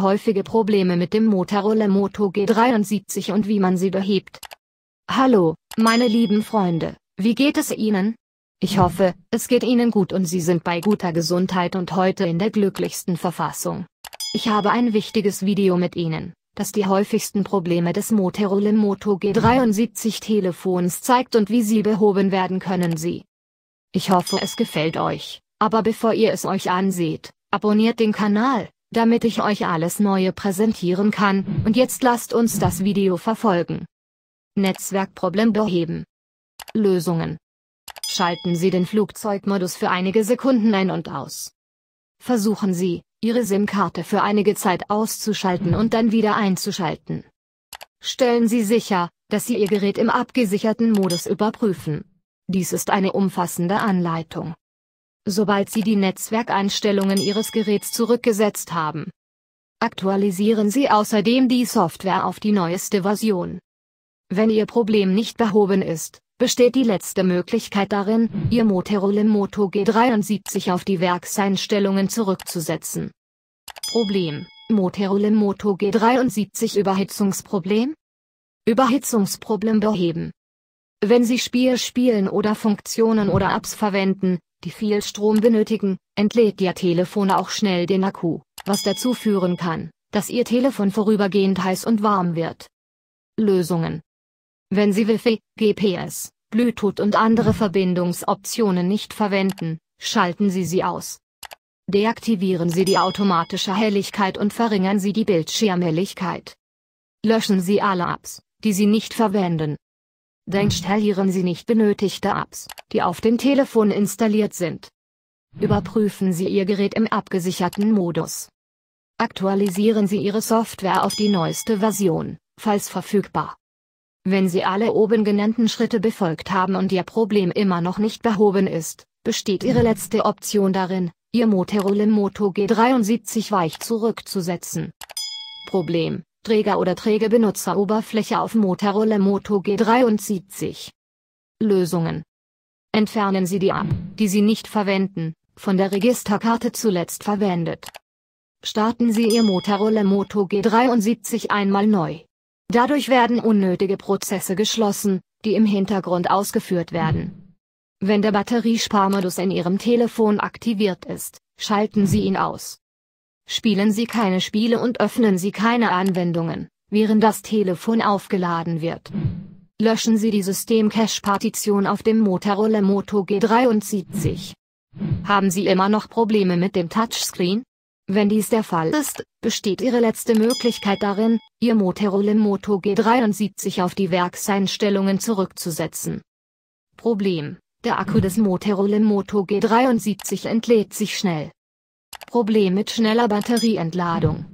Häufige Probleme mit dem Motorola Moto G73 und wie man sie behebt. Hallo, meine lieben Freunde, wie geht es Ihnen? Ich hoffe, es geht Ihnen gut und Sie sind bei guter Gesundheit und heute in der glücklichsten Verfassung. Ich habe ein wichtiges Video mit Ihnen, das die häufigsten Probleme des Motorola Moto G73 Telefons zeigt und wie sie behoben werden können. Ich hoffe, es gefällt euch, aber bevor ihr es euch anseht, abonniert den Kanal, damit ich euch alles Neue präsentieren kann, und jetzt lasst uns das Video verfolgen. Netzwerkproblem beheben. Lösungen. Schalten Sie den Flugzeugmodus für einige Sekunden ein und aus. Versuchen Sie, Ihre SIM-Karte für einige Zeit auszuschalten und dann wieder einzuschalten. Stellen Sie sicher, dass Sie Ihr Gerät im abgesicherten Modus überprüfen. Dies ist eine umfassende Anleitung. Sobald Sie die Netzwerkeinstellungen Ihres Geräts zurückgesetzt haben, aktualisieren Sie außerdem die Software auf die neueste Version. Wenn Ihr Problem nicht behoben ist, besteht die letzte Möglichkeit darin, Ihr Motorola Moto G73 auf die Werkseinstellungen zurückzusetzen. Problem: Motorola Moto G73 Überhitzungsproblem? Überhitzungsproblem beheben. Wenn Sie Spiele spielen oder Funktionen oder Apps verwenden, die viel Strom benötigen, entlädt Ihr Telefon auch schnell den Akku, was dazu führen kann, dass Ihr Telefon vorübergehend heiß und warm wird. Lösungen. Wenn Sie Wi-Fi, GPS, Bluetooth und andere Verbindungsoptionen nicht verwenden, schalten Sie sie aus. Deaktivieren Sie die automatische Helligkeit und verringern Sie die Bildschirmhelligkeit. Löschen Sie alle Apps, die Sie nicht verwenden. Deinstallieren Sie nicht benötigte Apps, die auf dem Telefon installiert sind. Überprüfen Sie Ihr Gerät im abgesicherten Modus. Aktualisieren Sie Ihre Software auf die neueste Version, falls verfügbar. Wenn Sie alle oben genannten Schritte befolgt haben und Ihr Problem immer noch nicht behoben ist, besteht Ihre letzte Option darin, Ihr Motorola Moto G73 weich zurückzusetzen. Problem: Träger oder träge Benutzeroberfläche auf Motorola Moto G73. Lösungen. Entfernen Sie die App, die Sie nicht verwenden, von der Registerkarte zuletzt verwendet. Starten Sie Ihr Motorola Moto G73 einmal neu. Dadurch werden unnötige Prozesse geschlossen, die im Hintergrund ausgeführt werden. Wenn der Batteriesparmodus in Ihrem Telefon aktiviert ist, schalten Sie ihn aus. Spielen Sie keine Spiele und öffnen Sie keine Anwendungen, während das Telefon aufgeladen wird. Löschen Sie die System-Cache-Partition auf dem Motorola Moto G73. Haben Sie immer noch Probleme mit dem Touchscreen? Wenn dies der Fall ist, besteht Ihre letzte Möglichkeit darin, Ihr Motorola Moto G73 auf die Werkseinstellungen zurückzusetzen. Problem: Der Akku des Motorola Moto G73 entlädt sich schnell. Problem mit schneller Batterieentladung.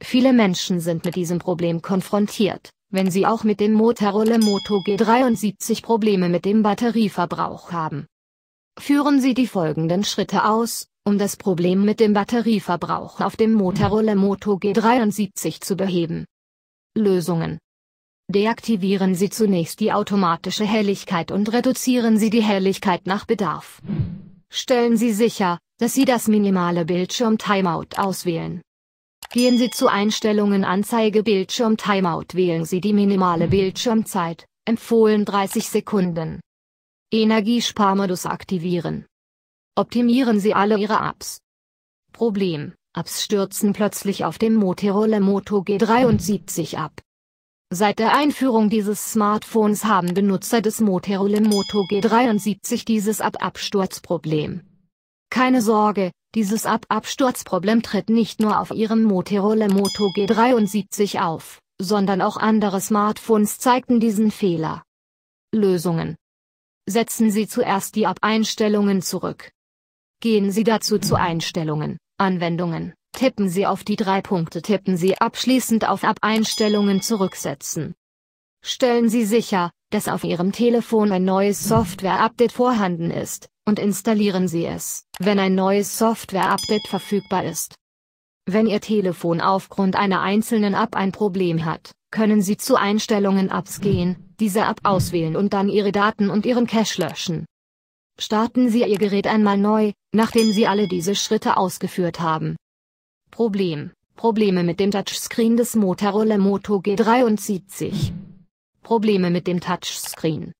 Viele Menschen sind mit diesem Problem konfrontiert, wenn sie auch mit dem Motorola Moto G73 Probleme mit dem Batterieverbrauch haben. Führen Sie die folgenden Schritte aus, um das Problem mit dem Batterieverbrauch auf dem Motorola Moto G73 zu beheben. Lösungen. Deaktivieren Sie zunächst die automatische Helligkeit und reduzieren Sie die Helligkeit nach Bedarf. Stellen Sie sicher, dass Sie das minimale Bildschirm-Timeout auswählen. Gehen Sie zu Einstellungen Anzeige Bildschirm-Timeout, wählen Sie die minimale Bildschirmzeit, empfohlen 30 Sekunden. Energiesparmodus aktivieren. Optimieren Sie alle Ihre Apps. Problem: Apps stürzen plötzlich auf dem Motorola Moto G73 ab. Seit der Einführung dieses Smartphones haben Benutzer des Motorola Moto G73 dieses App-Absturzproblem. Keine Sorge, dieses App-Absturzproblem tritt nicht nur auf Ihrem Motorola Moto G73 auf, sondern auch andere Smartphones zeigten diesen Fehler. Lösungen. Setzen Sie zuerst die App-Einstellungen zurück. Gehen Sie dazu zu Einstellungen, Anwendungen. Tippen Sie auf die drei Punkte, tippen Sie abschließend auf App-Einstellungen zurücksetzen. Stellen Sie sicher, dass auf Ihrem Telefon ein neues Software-Update vorhanden ist, und installieren Sie es, wenn ein neues Software-Update verfügbar ist. Wenn Ihr Telefon aufgrund einer einzelnen App ein Problem hat, können Sie zu Einstellungen Apps gehen, diese App auswählen und dann Ihre Daten und Ihren Cache löschen. Starten Sie Ihr Gerät einmal neu, nachdem Sie alle diese Schritte ausgeführt haben. Problem: Probleme mit dem Touchscreen des Motorola Moto G73. Probleme mit dem Touchscreen.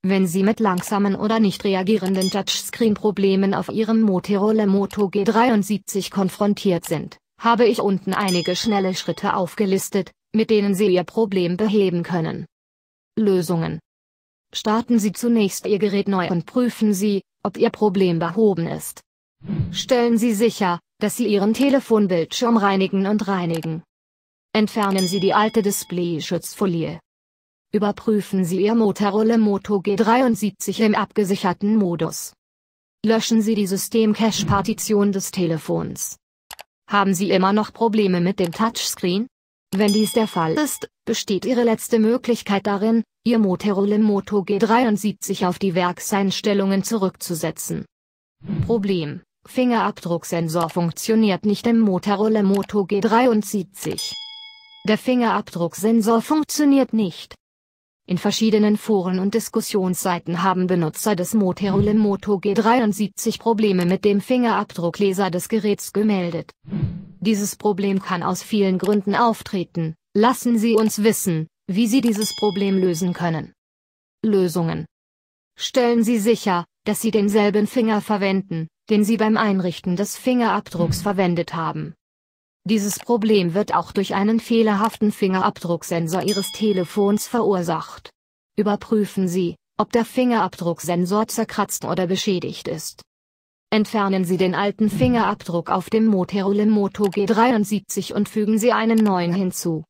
Wenn Sie mit langsamen oder nicht reagierenden Touchscreen-Problemen auf Ihrem Motorola Moto G73 konfrontiert sind, habe ich unten einige schnelle Schritte aufgelistet, mit denen Sie Ihr Problem beheben können. Lösungen. Starten Sie zunächst Ihr Gerät neu und prüfen Sie, ob Ihr Problem behoben ist. Stellen Sie sicher, dass Sie Ihren Telefonbildschirm reinigen und reinigen. Entfernen Sie die alte Displayschutzfolie. Überprüfen Sie Ihr Motorola Moto G73 im abgesicherten Modus. Löschen Sie die System-Cache-Partition des Telefons. Haben Sie immer noch Probleme mit dem Touchscreen? Wenn dies der Fall ist, besteht Ihre letzte Möglichkeit darin, Ihr Motorola Moto G73 auf die Werkseinstellungen zurückzusetzen. Problem: Fingerabdrucksensor funktioniert nicht im Motorola Moto G73. Der Fingerabdrucksensor funktioniert nicht. In verschiedenen Foren und Diskussionsseiten haben Benutzer des Motorola Moto G73 Probleme mit dem Fingerabdruckleser des Geräts gemeldet. Dieses Problem kann aus vielen Gründen auftreten. Lassen Sie uns wissen, wie Sie dieses Problem lösen können. Lösungen. Stellen Sie sicher, dass Sie denselben Finger verwenden, den Sie beim Einrichten des Fingerabdrucks verwendet haben. Dieses Problem wird auch durch einen fehlerhaften Fingerabdrucksensor Ihres Telefons verursacht. Überprüfen Sie, ob der Fingerabdrucksensor zerkratzt oder beschädigt ist. Entfernen Sie den alten Fingerabdruck auf dem Motorola Moto G73 und fügen Sie einen neuen hinzu.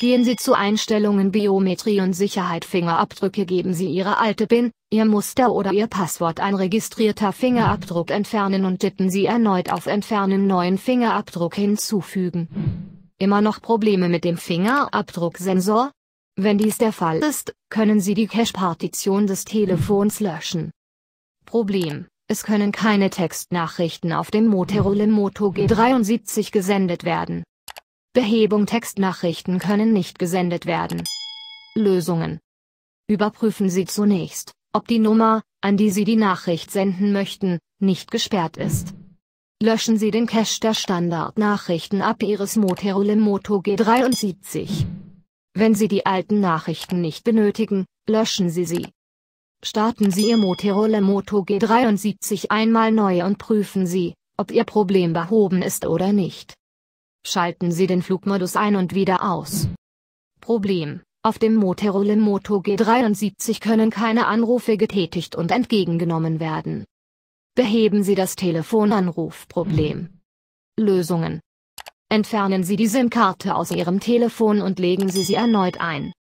Gehen Sie zu Einstellungen Biometrie und Sicherheit Fingerabdrücke. Geben Sie Ihre alte PIN, Ihr Muster oder Ihr Passwort. Ein registrierter Fingerabdruck entfernen und tippen Sie erneut auf Entfernen, neuen Fingerabdruck hinzufügen. Immer noch Probleme mit dem Fingerabdrucksensor? Wenn dies der Fall ist, können Sie die Cache-Partition des Telefons löschen. Problem: Es können keine Textnachrichten auf dem Motorola Moto G73 gesendet werden. Behebung: Textnachrichten können nicht gesendet werden. Lösungen. Überprüfen Sie zunächst, ob die Nummer, an die Sie die Nachricht senden möchten, nicht gesperrt ist. Löschen Sie den Cache der Standardnachrichten ab Ihres Motorola Moto G73. Wenn Sie die alten Nachrichten nicht benötigen, löschen Sie sie. Starten Sie Ihr Motorola Moto G73 einmal neu und prüfen Sie, ob Ihr Problem behoben ist oder nicht. Schalten Sie den Flugmodus ein und wieder aus. Problem: Auf dem Motorola Moto G73 können keine Anrufe getätigt und entgegengenommen werden. Beheben Sie das Telefonanrufproblem. Lösungen. Entfernen Sie die SIM-Karte aus Ihrem Telefon und legen Sie sie erneut ein,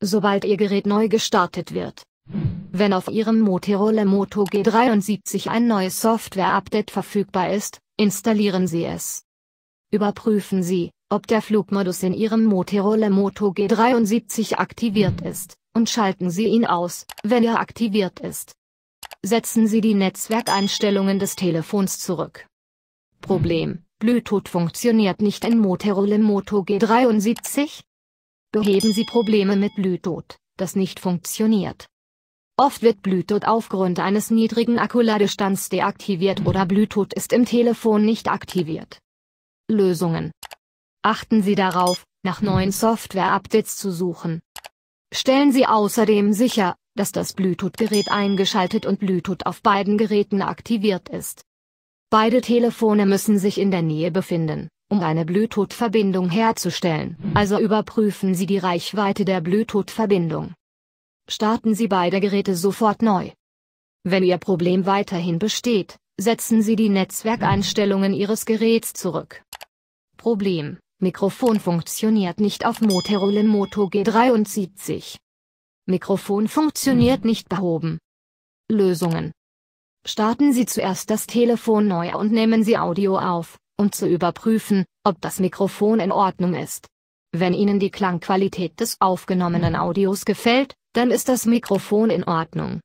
sobald Ihr Gerät neu gestartet wird. Wenn auf Ihrem Motorola Moto G73 ein neues Software-Update verfügbar ist, installieren Sie es. Überprüfen Sie, ob der Flugmodus in Ihrem Motorola Moto G73 aktiviert ist, und schalten Sie ihn aus, wenn er aktiviert ist. Setzen Sie die Netzwerkeinstellungen des Telefons zurück. Problem: Bluetooth funktioniert nicht in Motorola Moto G73? Beheben Sie Probleme mit Bluetooth, das nicht funktioniert. Oft wird Bluetooth aufgrund eines niedrigen Akkuladestands deaktiviert oder Bluetooth ist im Telefon nicht aktiviert. Lösungen. Achten Sie darauf, nach neuen Software-Updates zu suchen. Stellen Sie außerdem sicher, dass das Bluetooth-Gerät eingeschaltet und Bluetooth auf beiden Geräten aktiviert ist. Beide Telefone müssen sich in der Nähe befinden, um eine Bluetooth-Verbindung herzustellen, also überprüfen Sie die Reichweite der Bluetooth-Verbindung. Starten Sie beide Geräte sofort neu. Wenn Ihr Problem weiterhin besteht, setzen Sie die Netzwerkeinstellungen Ihres Geräts zurück. Problem: Mikrofon funktioniert nicht auf Motorola Moto G73. Mikrofon funktioniert nicht behoben. Lösungen. Starten Sie zuerst das Telefon neu und nehmen Sie Audio auf, um zu überprüfen, ob das Mikrofon in Ordnung ist. Wenn Ihnen die Klangqualität des aufgenommenen Audios gefällt, dann ist das Mikrofon in Ordnung.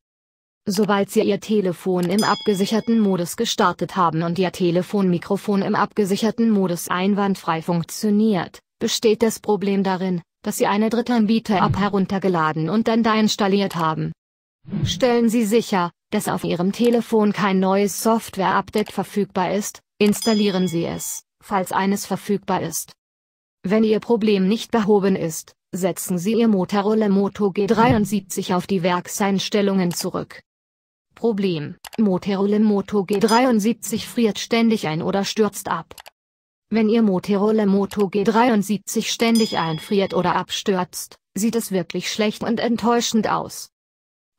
Sobald Sie Ihr Telefon im abgesicherten Modus gestartet haben und Ihr Telefonmikrofon im abgesicherten Modus einwandfrei funktioniert, besteht das Problem darin, dass Sie eine Drittanbieter-App heruntergeladen und dann deinstalliert haben. Stellen Sie sicher, dass auf Ihrem Telefon kein neues Software-Update verfügbar ist, installieren Sie es, falls eines verfügbar ist. Wenn Ihr Problem nicht behoben ist, setzen Sie Ihr Motorola Moto G73 auf die Werkseinstellungen zurück. Problem: Motorola Moto G73 friert ständig ein oder stürzt ab. Wenn Ihr Motorola Moto G73 ständig einfriert oder abstürzt, sieht es wirklich schlecht und enttäuschend aus.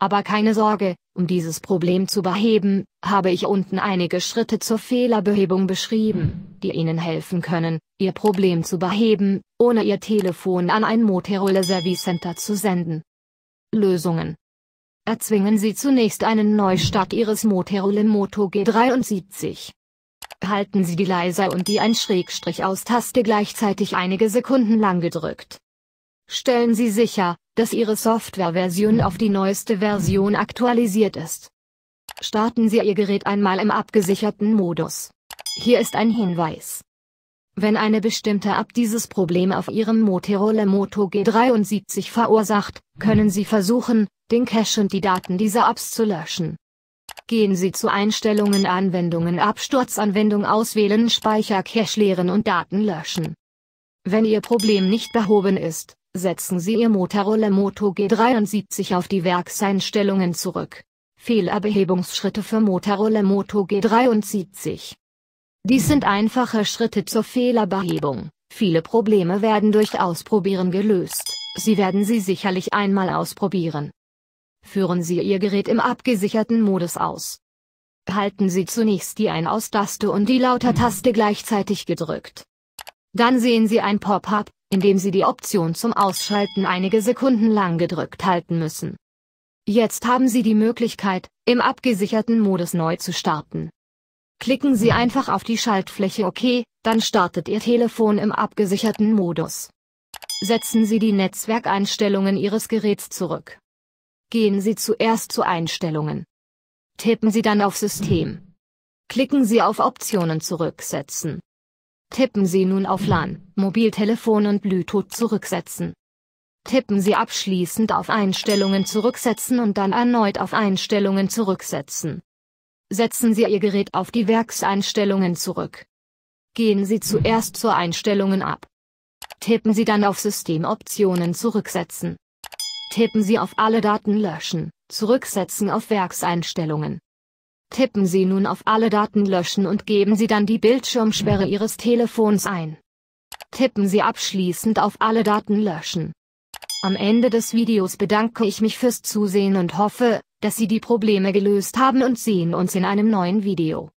Aber keine Sorge, um dieses Problem zu beheben, habe ich unten einige Schritte zur Fehlerbehebung beschrieben, die Ihnen helfen können, Ihr Problem zu beheben, ohne Ihr Telefon an ein Motorola Service Center zu senden. Lösungen: Erzwingen Sie zunächst einen Neustart Ihres Motorola Moto G73. Halten Sie die Leiser- und die -Aus-Taste gleichzeitig einige Sekunden lang gedrückt. Stellen Sie sicher, dass Ihre Softwareversion auf die neueste Version aktualisiert ist. Starten Sie Ihr Gerät einmal im abgesicherten Modus. Hier ist ein Hinweis: Wenn eine bestimmte App dieses Problem auf Ihrem Motorola Moto G73 verursacht, können Sie versuchen, den Cache und die Daten dieser Apps zu löschen. Gehen Sie zu Einstellungen, Anwendungen, Absturzanwendung, auswählen, Speicher, Cache leeren und Daten löschen. Wenn Ihr Problem nicht behoben ist, setzen Sie Ihr Motorola Moto G73 auf die Werkseinstellungen zurück. Fehlerbehebungsschritte für Motorola Moto G73. Dies sind einfache Schritte zur Fehlerbehebung. Viele Probleme werden durch Ausprobieren gelöst. Sie werden sie sicherlich einmal ausprobieren. Führen Sie Ihr Gerät im abgesicherten Modus aus. Halten Sie zunächst die Ein-Aus-Taste und die Lauter-Taste gleichzeitig gedrückt. Dann sehen Sie ein Pop-up, indem Sie die Option zum Ausschalten einige Sekunden lang gedrückt halten müssen. Jetzt haben Sie die Möglichkeit, im abgesicherten Modus neu zu starten. Klicken Sie einfach auf die Schaltfläche OK, dann startet Ihr Telefon im abgesicherten Modus. Setzen Sie die Netzwerkeinstellungen Ihres Geräts zurück. Gehen Sie zuerst zu Einstellungen. Tippen Sie dann auf System. Klicken Sie auf Optionen zurücksetzen. Tippen Sie nun auf LAN, Mobiltelefon und Bluetooth zurücksetzen. Tippen Sie abschließend auf Einstellungen zurücksetzen und dann erneut auf Einstellungen zurücksetzen. Setzen Sie Ihr Gerät auf die Werkseinstellungen zurück. Gehen Sie zuerst zur Einstellungen ab. Tippen Sie dann auf Systemoptionen zurücksetzen. Tippen Sie auf alle Daten löschen, zurücksetzen auf Werkseinstellungen. Tippen Sie nun auf alle Daten löschen und geben Sie dann die Bildschirmsperre Ihres Telefons ein. Tippen Sie abschließend auf alle Daten löschen. Am Ende des Videos bedanke ich mich fürs Zusehen und hoffe, dass Sie die Probleme gelöst haben, und sehen uns in einem neuen Video.